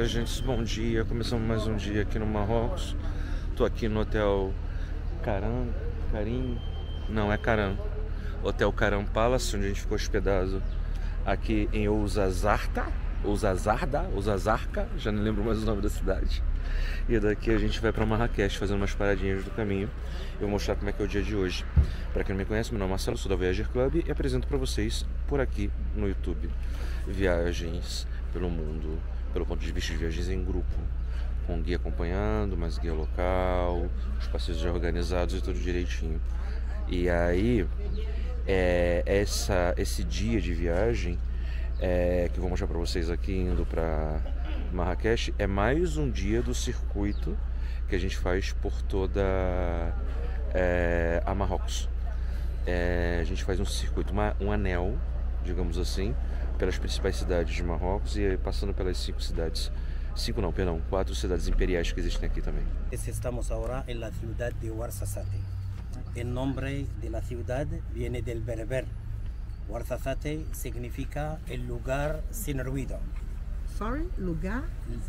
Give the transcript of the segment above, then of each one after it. dia, gente, bom dia. Começamos mais um dia aqui no Marrocos. Tô aqui no hotel Hotel Karam Palace, onde a gente ficou hospedado aqui em Ouarzazate, já não lembro mais o nome da cidade. E daqui a gente vai para Marrakech, fazendo umas paradinhas do caminho. Eu vou mostrar como é que é o dia de hoje. Para quem não me conhece, meu nome é Marcelo, sou da Voyager Club e apresento para vocês por aqui no YouTube viagens pelo mundo, pelo ponto de vista de viagens em grupo, com guia acompanhando, mas guia local, os passeios já organizados e tudo direitinho. E aí, esse dia de viagem que eu vou mostrar para vocês aqui indo para Marrakech é mais um dia do circuito que a gente faz por toda a Marrocos. A gente faz um circuito, um anel, digamos assim, pelas principais cidades de Marrocos e passando pelas quatro cidades imperiais que existem aqui também. Estamos agora na cidade de Ouarzazate. O nome da cidade vem do berber. Ouarzazate significa o lugar sem ruído. Sorry? Lugar?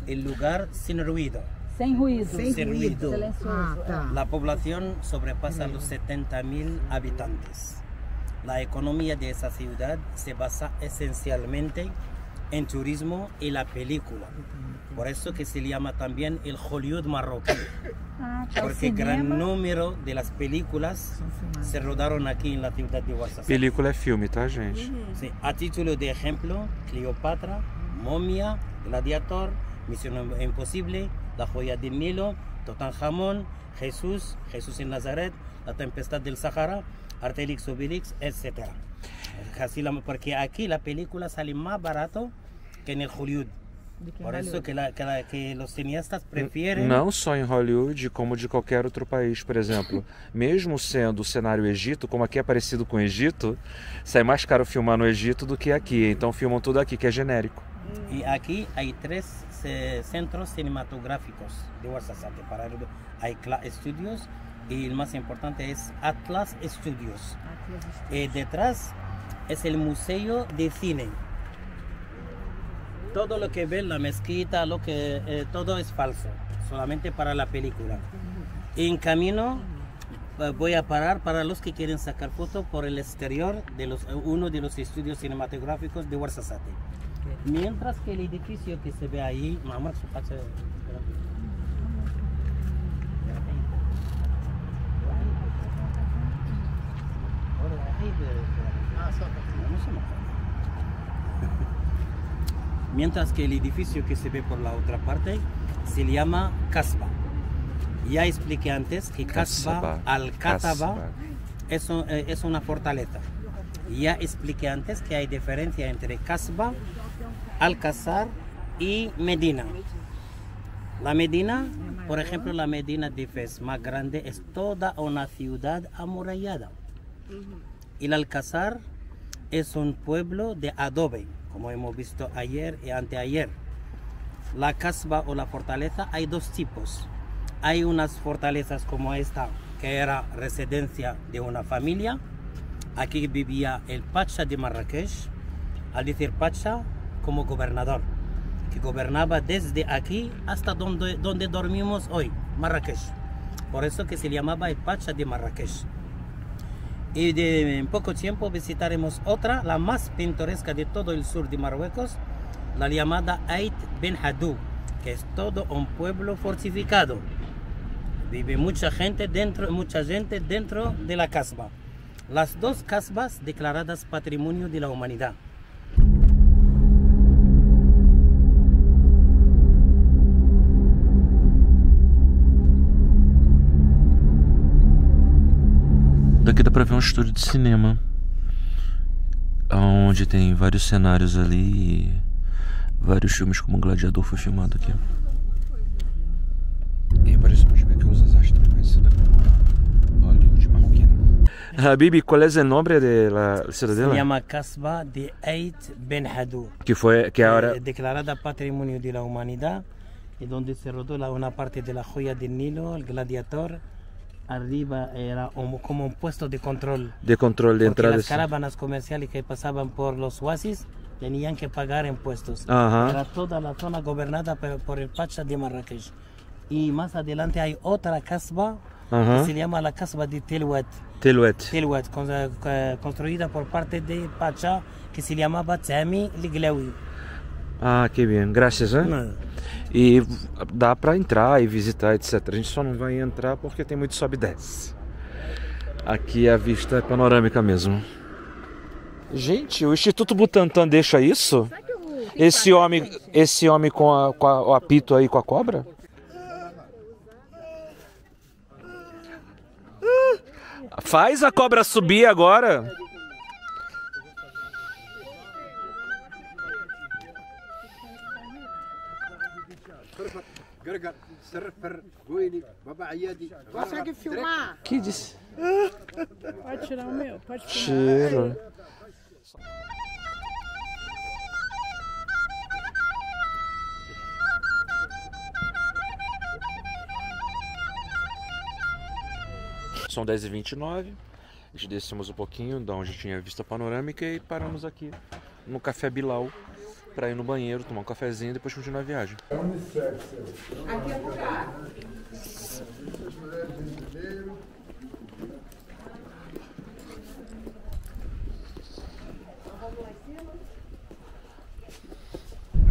El lugar sin ruido. Sem ruído. Sem ruído. Silencioso. Ah, tá. La población sobrepasa los 70.000 habitantes. La economía de esa ciudad se basa esencialmente en turismo y la película. Por eso que se llama también el Hollywood marroquí. Ah, porque gran número de las películas se rodaron aquí en la ciudad de Ouarzazate. Película es filme, ¿tá, gente? Sí. A título de ejemplo, Cleopatra, Momia, Gladiator, Misión Imposible, La Joya de Nilo, Tutankamón, Jesús en Nazaret, La Tempestad del Sahara, Artelix Obelix, etc. Porque aquí la película sale más barato que en el Hollywood. Por isso que os cineastas preferem... Não só em Hollywood, como de qualquer outro país, por exemplo. Mesmo sendo o cenário Egito, como aqui é parecido com o Egito, sai mais caro filmar no Egito do que aqui. Então filmam tudo aqui, que é genérico. E aqui há três centros cinematográficos de Ouarzazate. Há Atlas Studios e o mais importante é Atlas Studios. E detrás é o Museu de Cine. Todo lo que ven, la mezquita, lo que, todo es falso, solamente para la película. En camino voy a parar para los que quieren sacar fotos por el exterior de uno de los estudios cinematográficos de Ouarzazate. Mientras que el edificio que se ve ahí, mientras que el edificio que se ve por la otra parte se llama Kasbah. Ya expliqué antes que Kasbah, Al-Kataba, es una fortaleza. Ya expliqué antes que hay diferencia entre Kasbah, Alcázar y Medina. La Medina, por ejemplo, la Medina de Fez más grande es toda una ciudad amurallada. Y el Alcázar es un pueblo de adobe, como hemos visto ayer y anteayer. La Kasbah o la fortaleza hay dos tipos. Hay unas fortalezas como esta, que era residencia de una familia. Aquí vivía el Pacha de Marrakech, al decir Pacha como gobernador, que gobernaba desde aquí hasta donde dormimos hoy, Marrakech. Por eso que se llamaba el Pacha de Marrakech. Y en poco tiempo visitaremos otra, la más pintoresca de todo el sur de Marruecos, la llamada Ait Ben Hadou, que es todo un pueblo fortificado. Vive mucha gente dentro de la Kasbah. Las dos Kasbahs declaradas Patrimonio de la Humanidad. Daqui dá pra ver um estúdio de cinema, onde tem vários cenários ali e vários filmes como o Gladiador foi filmado aqui. E parece muito bem que Ouarzazate é conhecida como Hollywood marroquina. Habibi, qual é o nome da cidadela? Se chama Kasbah de Ait Ben Hadou. Que foi declarada Patrimônio da Humanidade e onde se rodou uma parte da Joia de Nilo, o Gladiador. Arriba era como un puesto de control de entrada. Las caravanas comerciales que pasaban por los oasis tenían que pagar impuestos. Ajá. Era toda la zona gobernada por el Pacha de Marrakech. Y más adelante hay otra Kasbah, ajá, que se llama la Kasbah de Telouet. Telouet, construida por parte de Pacha, que se llamaba Zemi El Glaoui. Ah, que bem, graças, né? Não. E dá para entrar e visitar, etc. A gente só não vai entrar porque tem muito sobe e desce. Aqui a vista é panorâmica mesmo. Gente, o Instituto Butantan deixa isso? Esse homem com o apito aí com a cobra? Faz a cobra subir agora! Consegue filmar? Que disse? Pode tirar o meu, pode tirar. Tira. São 10h29, a gente descemos um pouquinho da onde tinha vista panorâmica e paramos aqui no Café Bilal para ir no banheiro, tomar um cafezinho e depois continuar a viagem. Aqui é o lugar.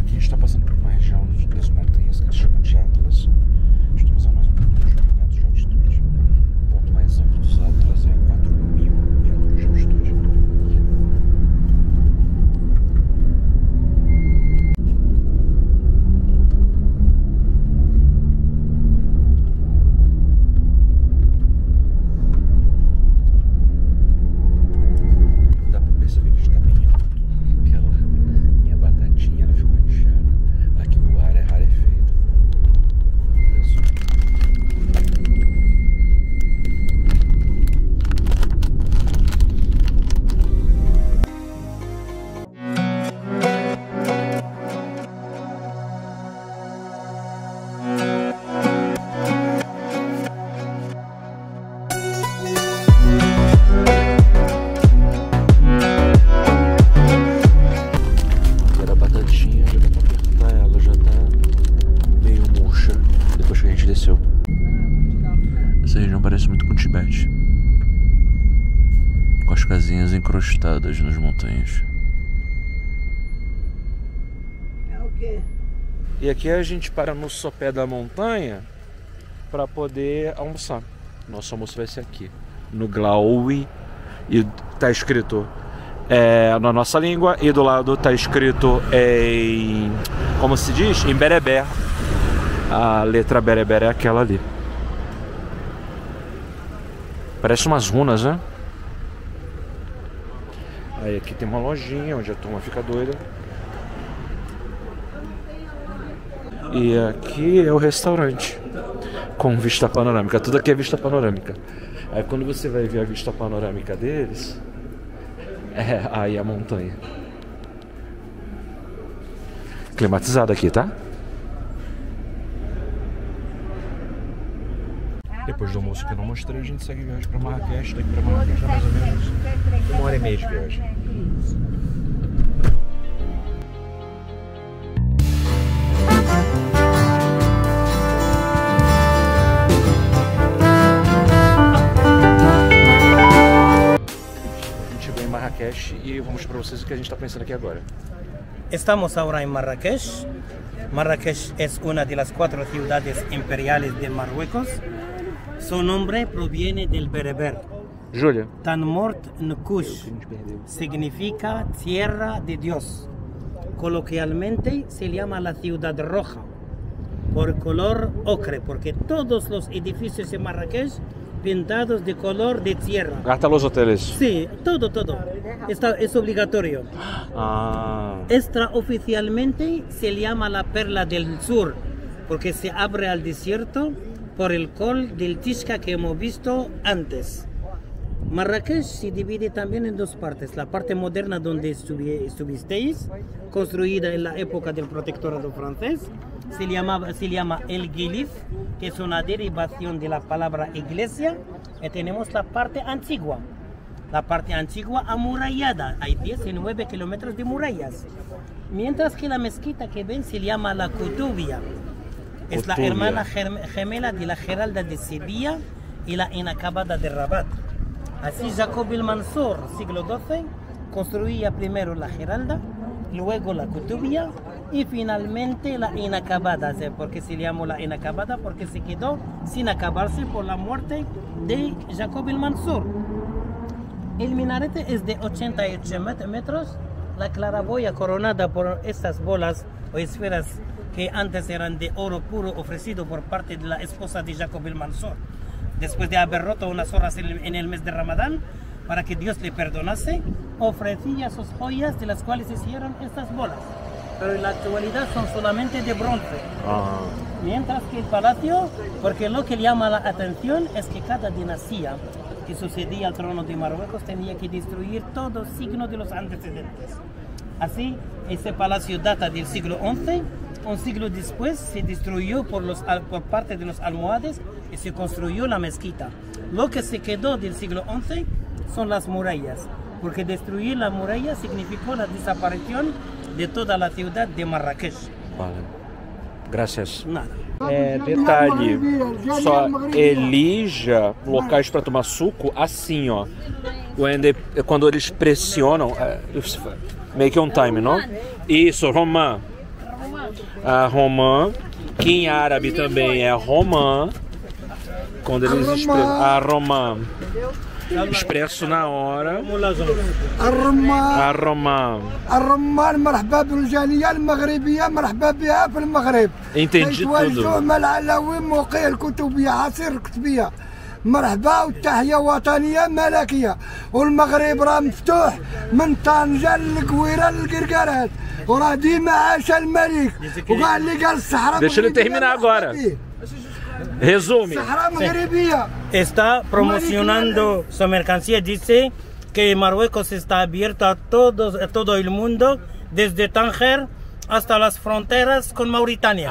Aqui a gente está passando por uma região das montanhas que eles chamam de Atlas. Estamos a mais ou menos 2.000 metros de altitude. O ponto mais alto dos Atlas é 4.000 metros de altitude. Encrostadas nas montanhas. É o quê? E aqui a gente para no sopé da montanha para poder almoçar. Nosso almoço vai ser aqui no Glaoui, e tá escrito na nossa língua, e do lado tá escrito em, como se diz, em bereber. A letra bereber é aquela ali. Parece umas runas, né? Aí aqui tem uma lojinha onde a turma fica doida. E aqui é o restaurante com vista panorâmica. Tudo aqui é vista panorâmica. Aí quando você vai ver a vista panorâmica deles, é aí a montanha. Climatizado aqui, tá? Depois do almoço que eu não mostrei, a gente segue viagem para Marrakech. Daqui para Marrakech dá mais ou menos 1h30 de viagem. A gente chegou em Marrakech e eu vou mostrar para vocês o que a gente está pensando aqui agora. Estamos agora em Marrakech. Marrakech é uma das 4 cidades imperiais de Marruecos. Su nombre proviene del bereber. Julia. Tanmort Nkush significa tierra de Dios. Coloquialmente se llama la ciudad roja por color ocre, porque todos los edificios en Marrakech pintados de color de tierra. Hasta los hoteles. Sí, todo. Es obligatorio. Ah. Extraoficialmente se llama la perla del sur, porque se abre al desierto por el col del Tishka que hemos visto antes. Marrakech se divide también en dos partes. La parte moderna donde estuvisteis, construida en la época del protectorado francés, se llama El Gilif, que es una derivación de la palabra iglesia, y tenemos la parte antigua. la parte antigua amurallada. Hay 19 kilómetros de murallas. Mientras que la mezquita que ven se llama la Kutubia. Es la hermana gemela de la Giralda de Sevilla y la inacabada de Rabat. Así Yacoub el-Mansour, siglo XII, construía primero la Giralda, luego la Kutubia y finalmente la inacabada. ¿Por qué se llamó la inacabada? Porque se quedó sin acabarse por la muerte de Yacoub el-Mansour. El minarete es de 88 metros. La claraboya coronada por estas bolas o esferas que antes eran de oro puro ofrecido por parte de la esposa de Yacoub el-Mansour. Después de haber roto unas horas en el mes de Ramadán, para que Dios le perdonase, ofrecía sus joyas de las cuales hicieron estas bolas. Pero en la actualidad son solamente de bronce. Mientras que el palacio, porque lo que llama la atención es que cada dinastía que sucedía al trono de Marruecos tenía que destruir todo signo de los antecedentes. Así, ese palacio data del siglo XI, un siglo después se destruyó por parte de los almohades y se construyó la mezquita. Lo que se quedó del siglo XI son las murallas, porque destruir la muralla significó la desaparición de toda la ciudad de Marrakech. Vale. Graças. Nada. É, detalhe, só elija locais para tomar suco assim, ó. Quando eles pressionam, meio que on time, não? Isso, romã. A romã, que em árabe também é romã. Quando eles expressam a romã. Expresso na hora. Entendi tudo. مرحبا والتحية وطنية ملكية والمغرب راه مفتوح من طنجة للقويرة للقرقرات وراه ديما عاش الملك وكاع اللي قال الصحراء المغربية. Resume. Está promocionando su mercancía. Dice que Marruecos está abierto a todo el mundo, desde Tánger hasta las fronteras con Mauritania.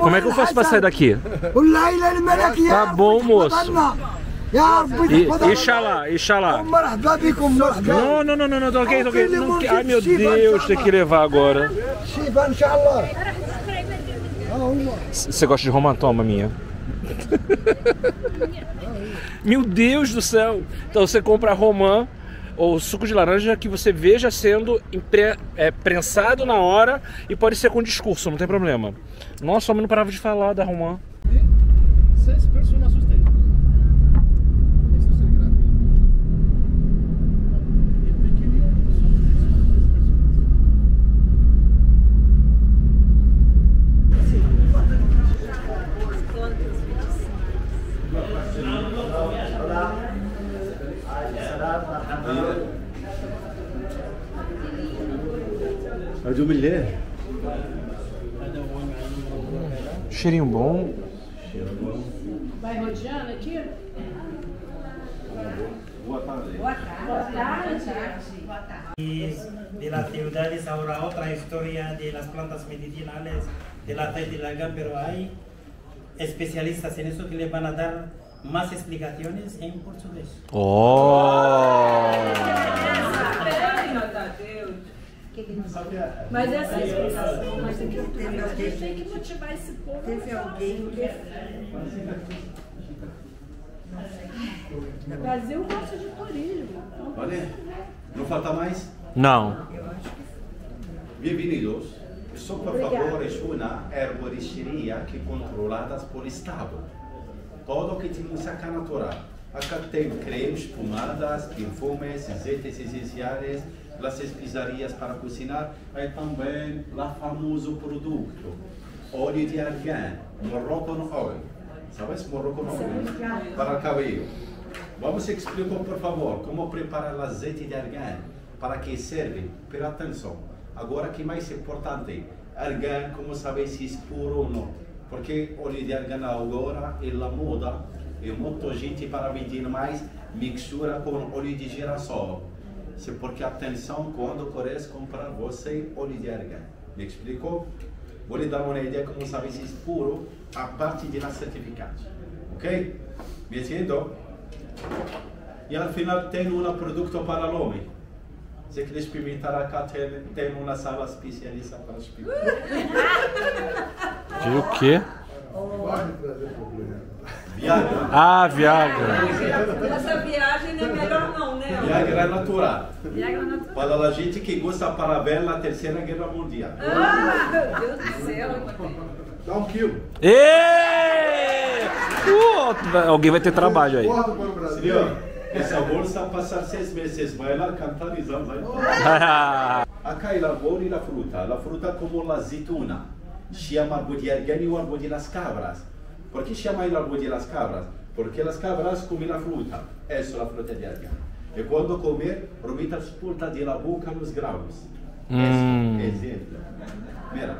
Como é que eu faço para sair daqui? Tá bom, moço. Inxalá, inxalá. Não, não, não, não, não, tô ok, não, ai meu Deus, tem que levar agora. Você gosta de Roma? Toma, minha. Meu Deus do céu. Então você compra romã ou suco de laranja que você veja sendo prensado na hora e pode ser com discurso, não tem problema. Nossa, o homem não parava de falar da romã. Cheirinho bom. Vai rodeando aqui? Boa tarde. Boa tarde. De las ciudades, ahora otra historia de las plantas medicinales, del aceite de larga, pero hay especialistas en eso que les van a dar más explicaciones en portugués. ¡Oh! Mas essa explicação, mas tem que entender, a gente tem que motivar esse povo. Teve alguém que... O Brasil gosta de turismo. Olha, não falta mais? Não. Eu acho que sim. Bem-vindos. Só por favor, é uma herboristeria que é controlada por Estado. Tudo que temos aqui é natural. Aqui tem cremes, pomadas, perfumes, azeites essenciais, as especiarias para cozinhar, e também o famoso produto, óleo de argan, Moroccan oil. Sabes Moroccan oil? Para o cabelo. Vamos explicar, por favor, como preparar o azeite de argan, para que serve, pela atenção. Agora, o que mais importante, argan, como saber se é puro ou não? Porque óleo de argan agora é a moda, e muita gente para vender mais, mistura com óleo de girassol. porque atenção quando queres comprar você oligarca. Me explicou? Vou lhe dar uma ideia como saber se puro a parte de certificado. Ok? Me entendeu? E no final tem um produto para o homem. Se quiser experimentar aqui, tem uma sala especialista para experimentar. De o quê? Viagra. Ah, Viagra. Essa viagem é melhor não, né? Viagra é natural. Viagra natural. Para a gente que gosta de parabéns na Terceira Guerra Mundial. Ah, meu Deus do céu. Dá um quilo. Alguém vai ter trabalho aí. Senhor, essa bolsa passar 6 meses, vai lá cantar e zanzar. Aqui a lavoura e a fruta como a azeitona. Chama árvore de argan e árvore de las cabras. Por que chama árvore de las cabras? Porque as cabras comem a fruta. Essa é a fruta de argan. E quando comer, romita as pontas de la boca nos graus. Exemplo. Mira,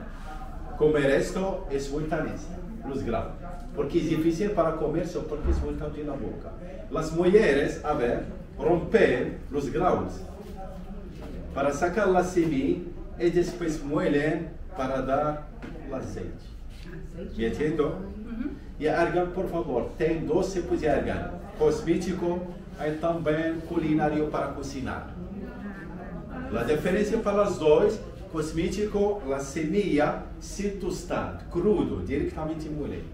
comer isto é suitanês, nos graus. Porque é difícil para comer só porque suitam de la boca. As mulheres, a ver, rompem os graus. Para sacar a semente e depois moelhem para dar azeite. Me entendeu? E argan, por favor, tem doce de argan, cosmético e também culinário para cozinhar. A diferença para os dois, cosmético, a semeia se tostada, crudo, diretamente mole.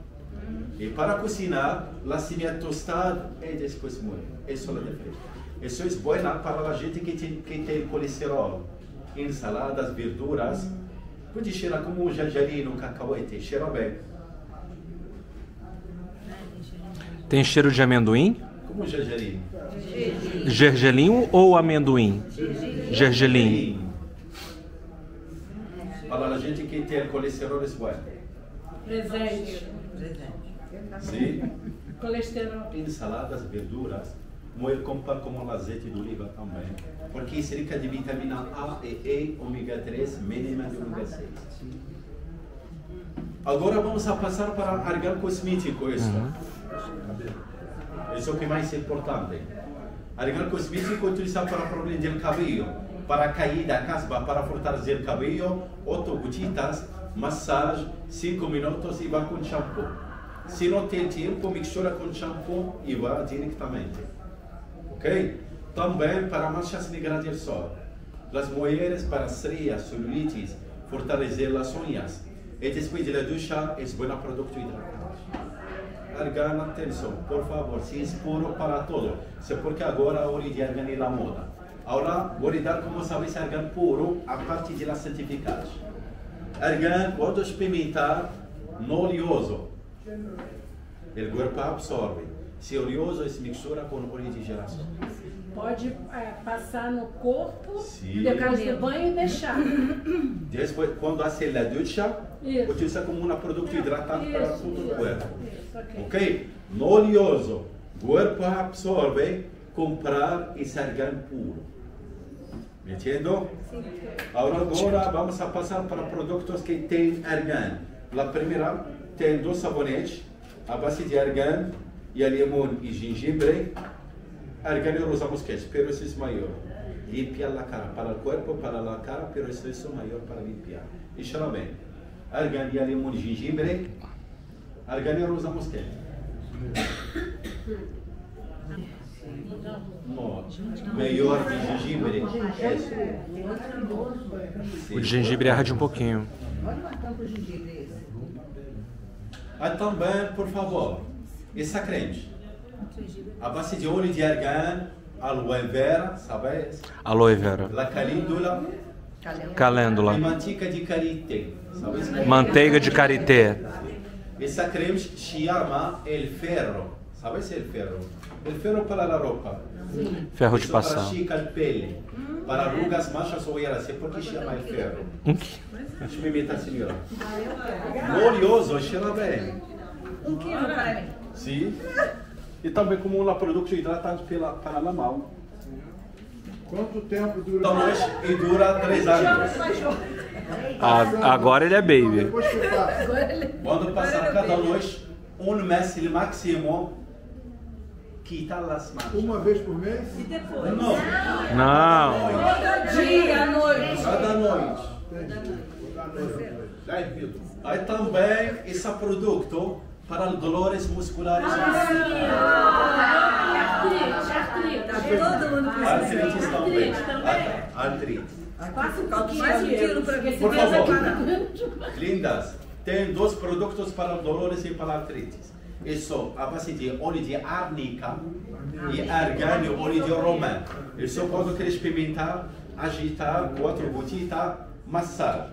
E para cozinhar, a semeia tostada e depois mole. Essa é a diferença. Isso é boa para a gente que tem colesterol, ensaladas, verduras. Pode cheirar como um gergelim, um cacauete, cheira bem. Tem cheiro de amendoim? Como gergelim? Gergelim ou amendoim? Gergelim. Para a gente que tem colesterol, isso é presente. Sim. Colesterol. Ensaladas, verduras. Moer como azeite de oliva também, porque isso é rica de vitamina A e E, ômega 3, mínima de ômega 6. Agora vamos a passar para argan cosmético, isso. Isso é o que mais é importante. Argan cosmético utiliza para problemas de cabelo, para caída, caspa, para fortalecer o cabelo, 8 gotitas, massagem, 5 minutos e vai com shampoo. Se não tem tempo, mistura com shampoo e vai diretamente. Okay? Também para manchas negras de sol, as mulheres para estrias, celulites, fortalecer as unhas, e depois da ducha é bom produto hidratante. Argan, atenção, por favor, se expor para todo, se porque agora a hora de argan é a moda. Agora vou lhe dar como saber se argan puro a parte de la certificado. Argan pode experimentar no oleoso, o corpo absorve. Se oleoso, se mistura com óleo de girassol. Pode passar no corpo, depois do banho e deixar. Depois, quando acende a ducha, utiliza como um produto hidratante para todo o corpo. Isso, ok? No oleoso, o corpo absorve, comprar esse argan puro. Me entendeu? Sim. Agora vamos a passar para produtos que têm argan. A primeira tem 2 sabonetes à base de argan. E a limão e gengibre, argan nós usamos que é, pero isso é maior. Limpar a cara, para o corpo, para a cara, pero isso é maior para limpar. E cheira bem. Argan e a limão e gengibre, argan nós usamos que é. Melhor de gengibre. O de gengibre arde um pouquinho. Olha uma tampa de gengibre esse. Ah, também, por favor. Essa creme, a base de óleo de argan, aloe vera, sabe? Aloe vera. La calêndula. Calêndula. E manteiga de karité. Manteiga de karité. Essa creme chama el ferro. Sabe el ferro? El ferro para a roupa. Ferro de passar. Para chica, pele. Para rugas, manchas ou eras. Por que chama el ferro? Deixa eu imitar a senhora. Oleoso, cheira bem. 1 quilo para mim. Sim. E também como um produto hidratante para a mão. Quanto tempo dura? E dura 3 anos. Agora ele é baby. Quando passar cada noite, 1 mês máximo, que está nas marchas. Uma vez por mês? E depois? Não. Todo dia, à noite. Cada noite. Aí também esse produto para dores musculares. Artrite. Passa um pouquinho mais um tiro para ver se vai separar. Lindas, tem dois produtos para dolores e para artrites. Isso a base de óleo de árnica e argânio, óleo de romã. Isso quando quer experimentar, agitar, quatro gotitas, massar.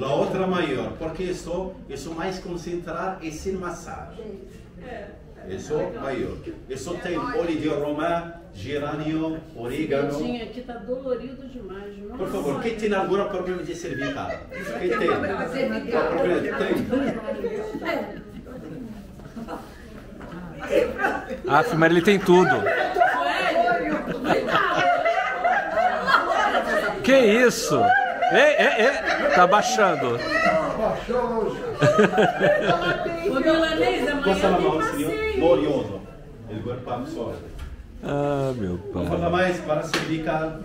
A outra maior, porque isso mais concentrar e sem massar. Isso maior. Isso tem óleo de romã, gerânio, orégano. Tinha aqui tá dolorido demais. Nossa. Por favor, quem tem algum problema de cervical? Quem tem? Tem. Ah, mas ele tem tudo. Que isso? Tá baixando. Baixou. O milanês é mais glorioso. Ele vai para o sol. Ah, meu pai. Vamos mais para cervical.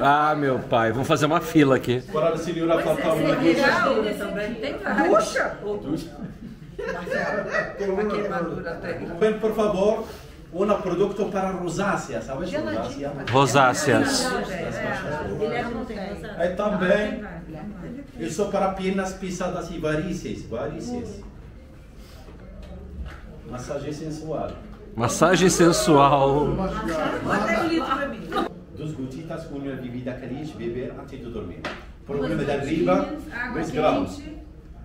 Ah, meu pai, vamos fazer uma fila aqui. Para o senhor faltar uma ducha. Ducha? Ducha. Bem, por favor, um produto para rosáceas, sabe? Rosáceas. E também, isso para pernas pisadas e varizes. Varizes. Massagem sensual. Massagem sensual. Duas gotitas com uma bebida quente, beber antes de dormir. Problema da riba, 2 graus.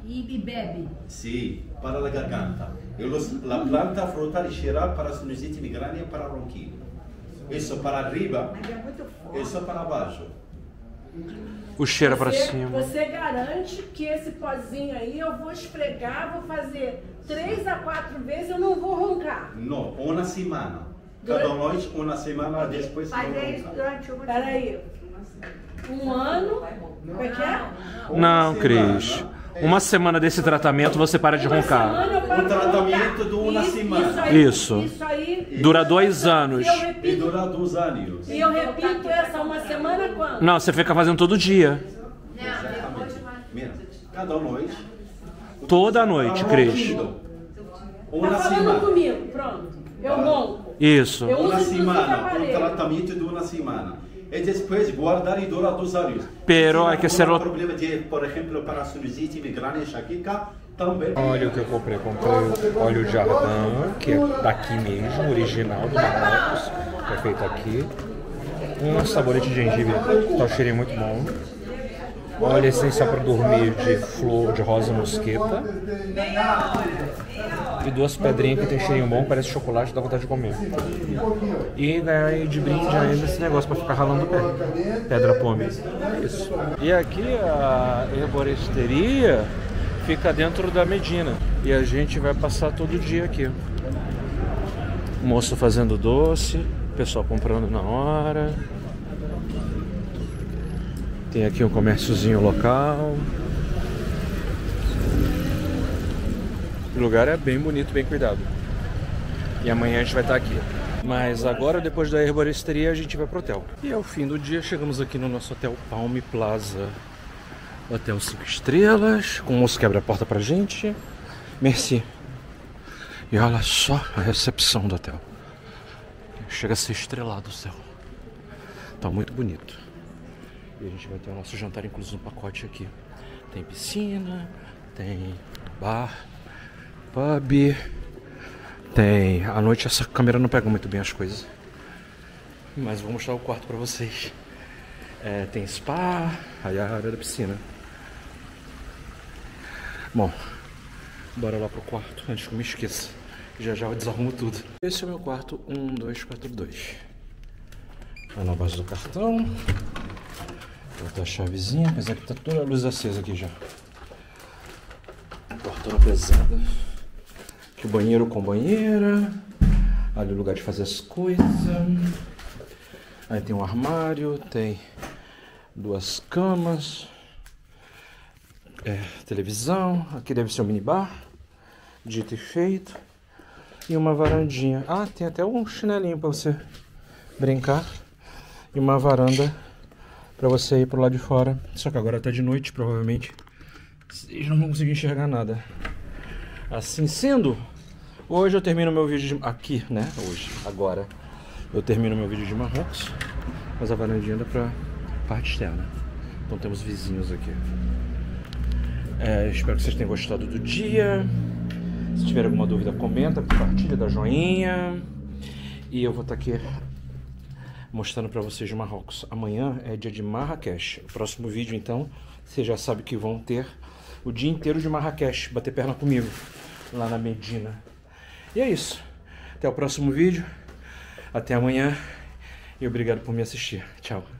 E bebe. Sim, para a garganta. A planta frutal e cheirar para sinusite, migrânia e para ronquinho. Isso para riba, isso para baixo. O cheiro para cima. Você garante que esse pozinho aí eu vou esfregar, vou fazer 3 a 4 vezes, eu não vou roncar. Não, uma semana. Cada noite, uma semana, depois você vai roncar. Peraí, um ano? Como é que é? Não, Cris. Uma semana desse tratamento você para de roncar. O tratamento de uma semana. Isso. Dura 2 anos. E dura 2 anos. E eu repito essa uma semana quando? Não, você fica fazendo todo dia. Cada noite. Toda noite, Cris. Tá falando comigo, pronto. Eu ronco. Isso. Uma semana. O tratamento de uma semana. E depois guardar e durar 2 anos. Pero é que será problema de, por exemplo, para sinusite, migrânia, enxaqueca, também. Olha o que eu comprei. Comprei óleo de argan, que é daqui mesmo, original do Marrocos, que é feito aqui. Um sabonete de gengibre, tá um cheirinho muito bom. Óleo essencial para dormir de flor de rosa mosqueta. E 2 pedrinhas que tem cheirinho bom, parece chocolate, dá vontade de comer. E ganhar de brinde ainda esse negócio pra ficar ralando o pé. Pedra pome. Isso. E aqui a herboristeria fica dentro da Medina. E a gente vai passar todo dia aqui. O moço fazendo doce, o pessoal comprando na hora. Tem aqui um comérciozinho local. O lugar é bem bonito, bem cuidado. E amanhã a gente vai estar aqui. Mas agora, depois da herboristeria, a gente vai pro hotel. E ao fim do dia, chegamos aqui no nosso hotel Palme Plaza. Hotel 5 estrelas. Com o moço que abre a porta pra gente. Merci. E olha só a recepção do hotel. Chega a ser estrelado o céu. Tá muito bonito. E a gente vai ter o nosso jantar incluso no pacote aqui. Tem piscina, tem bar, pub, tem... À noite essa câmera não pega muito bem as coisas, mas vou mostrar o quarto pra vocês. É, tem spa, aí a área da piscina. Bom, bora lá pro quarto, antes que eu me esqueça. Já já eu desarrumo tudo. Esse é o meu quarto 1242. Lá na base do cartão. Botar a chavezinha, apesar que tá toda a luz acesa aqui já. Portona pesada. Aqui banheiro com banheira. Ali o lugar de fazer as coisas. Aí tem um armário, tem 2 camas. Televisão. Aqui deve ser um minibar. Dito e feito. e uma varandinha. Ah, tem até um chinelinho para você brincar e uma varanda para você ir pro lado de fora. Só que agora tá de noite, provavelmente vocês não vão conseguir enxergar nada. Assim sendo, hoje eu termino meu vídeo de... aqui, né? Hoje, agora eu termino meu vídeo de Marrocos, mas a varandinha dá pra parte externa. Então temos vizinhos aqui. Espero que vocês tenham gostado do dia. Se tiver alguma dúvida, comenta, compartilha, dá joinha. E eu vou estar aqui mostrando pra vocês de Marrocos. Amanhã é dia de Marrakech. O próximo vídeo, então, você já sabe que vão ter o dia inteiro de Marrakech. Bater perna comigo, lá na Medina. E é isso. Até o próximo vídeo. Até amanhã. E obrigado por me assistir. Tchau.